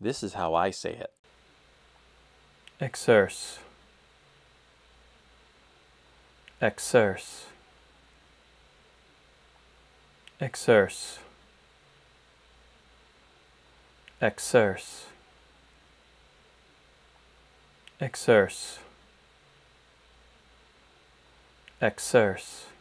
This is how I say it. Accerse. Accerse. Accerse. Accerse. Accerse. Accerse.